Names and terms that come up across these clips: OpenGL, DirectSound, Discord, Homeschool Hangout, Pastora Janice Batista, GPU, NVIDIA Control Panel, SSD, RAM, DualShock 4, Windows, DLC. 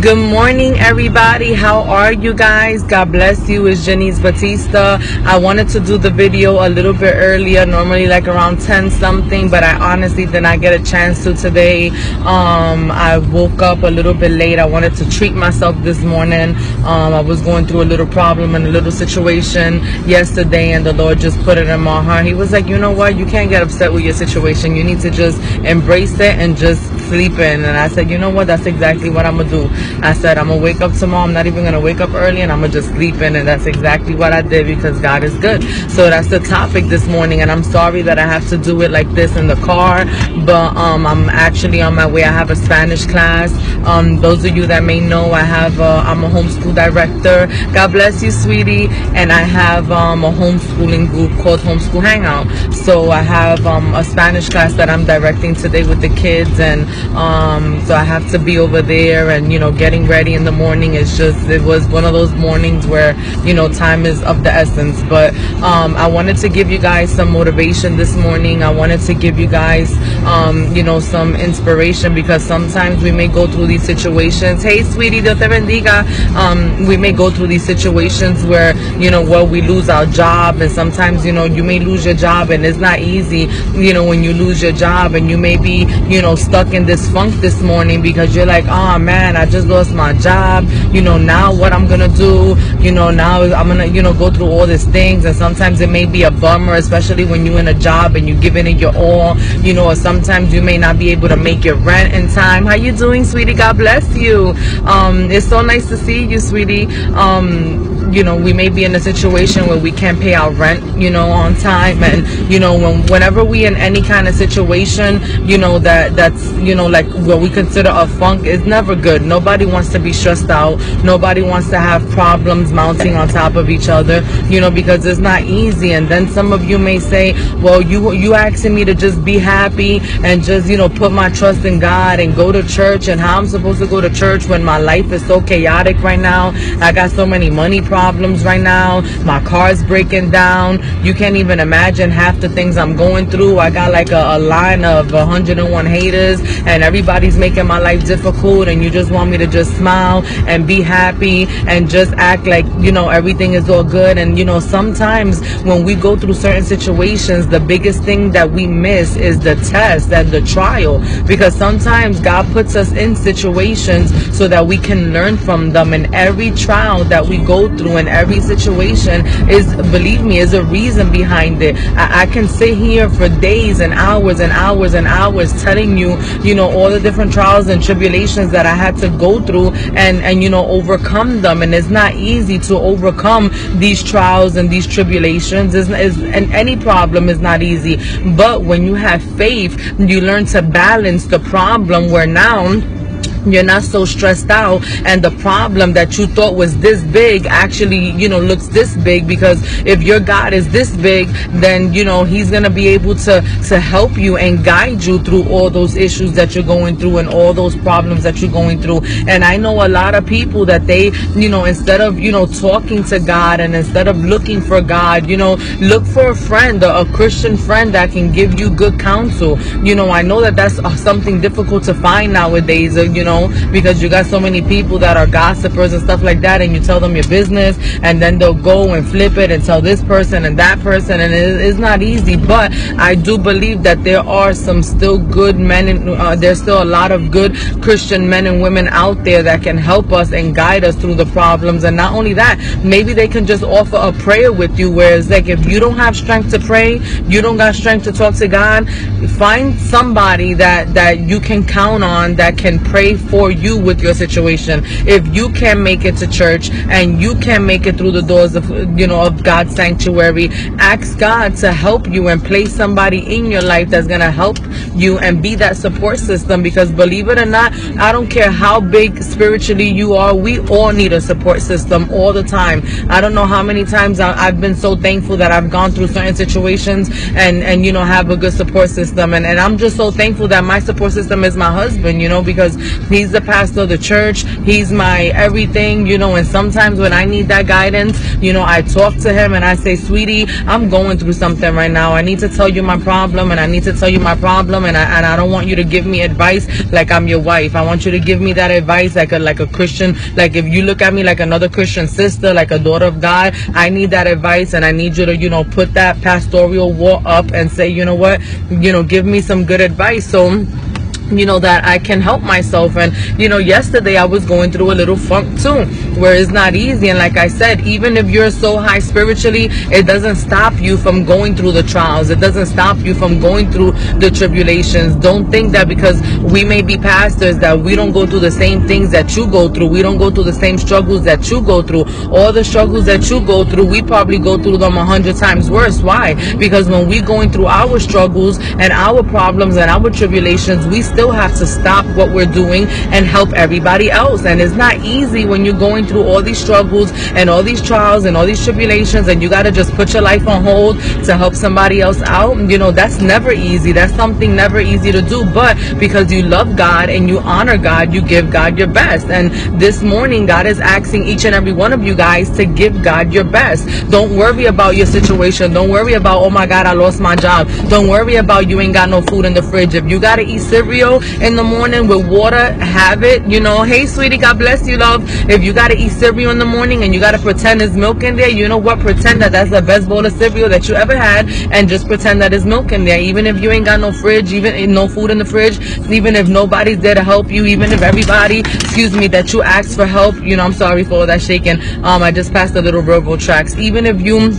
Good morning, everybody. How are you guys? God bless you. It's Janice Batista. I wanted to do the video a little bit earlier, normally like around 10 something, but I honestly did not get a chance to today. I woke up a little bit late. I wanted to treat myself this morning. I was going through a little problem and a little situation yesterday, and the Lord just put it in my heart. He was like, you know what? You can't get upset with your situation. You need to just embrace it and just sleep in. And I said, you know what? That's exactly what I'm gonna do. I said, I'm gonna wake up tomorrow. I'm not even gonna wake up early, and I'm gonna just sleep in. And that's exactly what I did, because God is good. So that's the topic this morning, and I'm sorry that I have to do it like this in the car, but I'm actually on my way. I have a Spanish class. Those of you that may know, I'm a homeschool director. God bless you, sweetie. And I have a homeschooling group called Homeschool Hangout. So I have a Spanish class that I'm directing today with the kids, and so I have to be over there, and you know, getting ready in the morning is just, it was one of those mornings where, you know, time is of the essence. But I wanted to give you guys some motivation this morning. I wanted to give you guys you know, some inspiration, because sometimes we may go through these situations. Hey sweetie, Dios te bendiga. We may go through these situations where, you know, well, we lose our job, and sometimes, you know, you may lose your job, and it's not easy, you know, when you lose your job, and you may be, you know, stuck in this funk this morning, because you're like, oh man, I just lost my job, you know, now what I'm gonna do, you know, now I'm gonna, you know, go through all these things. And sometimes it may be a bummer, especially when you're in a job and you're giving it your all, you know, or sometimes you may not be able to make your rent in time. How you doing, sweetie? God bless you. It's so nice to see you, sweetie. You know, we may be in a situation where we can't pay our rent, you know, on time. And you know, whenever we in any kind of situation, you know, that's, you know, like what we consider a funk, is never good. Nobody wants to be stressed out. Nobody wants to have problems mounting on top of each other, you know, because it's not easy. And then some of you may say, well, you asking me to just be happy and just, you know, put my trust in God and go to church, and how I'm supposed to go to church when my life is so chaotic right now. I got so many money problems right now, my car's breaking down, you can't even imagine half the things I'm going through. I got like a line of 101 haters, and everybody's making my life difficult, and you just want me to just smile and be happy and just act like, you know, everything is all good. And you know, sometimes when we go through certain situations, the biggest thing that we miss is the test and the trial, because sometimes God puts us in situations so that we can learn from them. And every trial that we go through, in every situation, is, believe me, is a reason behind it. I can sit here for days and hours and hours and hours telling you, you know, all the different trials and tribulations that I had to go through and you know, overcome them. And it's not easy to overcome these trials and these tribulations, and any problem is not easy. But when you have faith, you learn to balance the problem, where now you're not so stressed out, and the problem that you thought was this big actually, you know, looks this big. Because if your God is this big, then you know, he's gonna be able to help you and guide you through all those issues that you're going through and all those problems that you're going through. And I know a lot of people that they, you know, instead of, you know, talking to God, and instead of looking for God, you know, look for a friend, or a Christian friend that can give you good counsel. You know, I know that that's something difficult to find nowadays, you know, because you got so many people that are gossipers and stuff like that, and you tell them your business, and then they'll go and flip it and tell this person and that person, and it's not easy. But I do believe that there are some still good men, and there's still a lot of good Christian men and women out there that can help us and guide us through the problems. And not only that, maybe they can just offer a prayer with you, where it's like, if you don't have strength to pray, you don't got strength to talk to God, find somebody that you can count on, that can pray for you with your situation. If you can make it to church, and you can make it through the doors of, you know, of God's sanctuary, ask God to help you and place somebody in your life that's gonna help you and be that support system. Because believe it or not, I don't care how big spiritually you are, we all need a support system all the time. I don't know how many times I've been so thankful that I've gone through certain situations and you know, have a good support system, and I'm just so thankful that my support system is my husband, you know, because He's the pastor of the church. He's my everything, you know. And sometimes when I need that guidance, you know, I talk to him and I say, sweetie, I'm going through something right now. I need to tell you my problem, and I need to tell you my problem, and I don't want you to give me advice like I'm your wife. I want you to give me that advice like a Christian, like if you look at me like another Christian sister, like a daughter of God. I need that advice, and I need you to, you know, put that pastoral wall up and say, you know what, you know, give me some good advice, so you know that I can help myself. And you know, yesterday I was going through a little funk too, where it's not easy. And like I said, even if you're so high spiritually, it doesn't stop you from going through the trials. It doesn't stop you from going through the tribulations. Don't think that because we may be pastors that we don't go through the same things that you go through. We don't go through the same struggles that you go through. All the struggles that you go through, we probably go through them 100 times worse. Why? Because when we're going through our struggles and our problems and our tribulations, we still have to stop what we're doing and help everybody else. And it's not easy when you're going through all these struggles and all these trials and all these tribulations, and you got to just put your life on hold to help somebody else out. You know, that's never easy. That's something never easy to do. But because you love God and you honor God, you give God your best. And this morning, God is asking each and every one of you guys to give God your best. Don't worry about your situation. Don't worry about, oh my God, I lost my job. Don't worry about you ain't got no food in the fridge. If you got to eat cereal in the morning with water, have it, you know. Hey sweetie, God bless you, love. If you gotta eat cereal in the morning and you gotta pretend there's milk in there, you know what, pretend that that's the best bowl of cereal that you ever had, and just pretend that there's milk in there. Even if you ain't got no fridge, even no food in the fridge, even if nobody's there to help you, even if everybody, excuse me, that you asked for help, you know, I'm sorry for all that shaking, I just passed a little verbal tracks. Even if you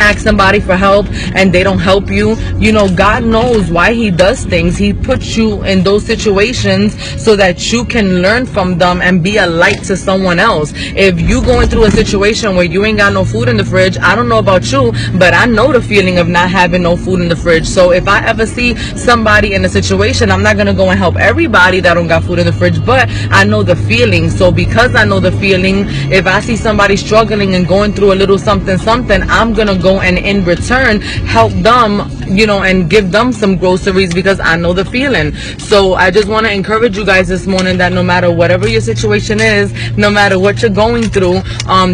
ask somebody for help and they don't help you, you know, God knows why he does things. He puts you in those situations so that you can learn from them and be a light to someone else. If you going through a situation where you ain't got no food in the fridge, I don't know about you, but I know the feeling of not having no food in the fridge. So if I ever see somebody in a situation, I'm not gonna go and help everybody that don't got food in the fridge, but I know the feeling. So because I know the feeling, if I see somebody struggling and going through a little something, I'm gonna go and in return help them, you know, and give them some groceries because I know the feeling. So I just want to encourage you guys this morning that no matter whatever your situation is, no matter what you're going through,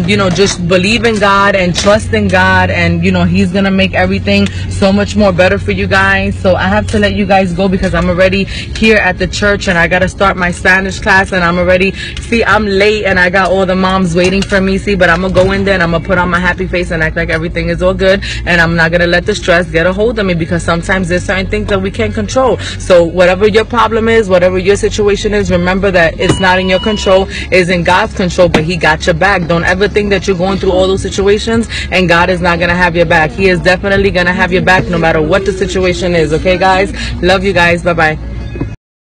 you know, just believe in God and trust in God, and you know, he's gonna make everything so much more better for you guys. So I have to let you guys go because I'm already here at the church and I gotta start my Spanish class, and I'm already, see, I'm late and I got all the moms waiting for me, see, but I'm gonna go in there and I'm gonna put on my happy face and act like everything is all good, and I'm not gonna let the stress get a hold of me, because sometimes there's certain things that we can't control. So whatever your problem is, whatever your situation is, remember that it's not in your control, it's in God's control, but he got your back. Don't ever think that you're going through all those situations and God is not gonna have your back. He is definitely gonna have your back no matter what the situation is. Okay guys, love you guys, bye bye.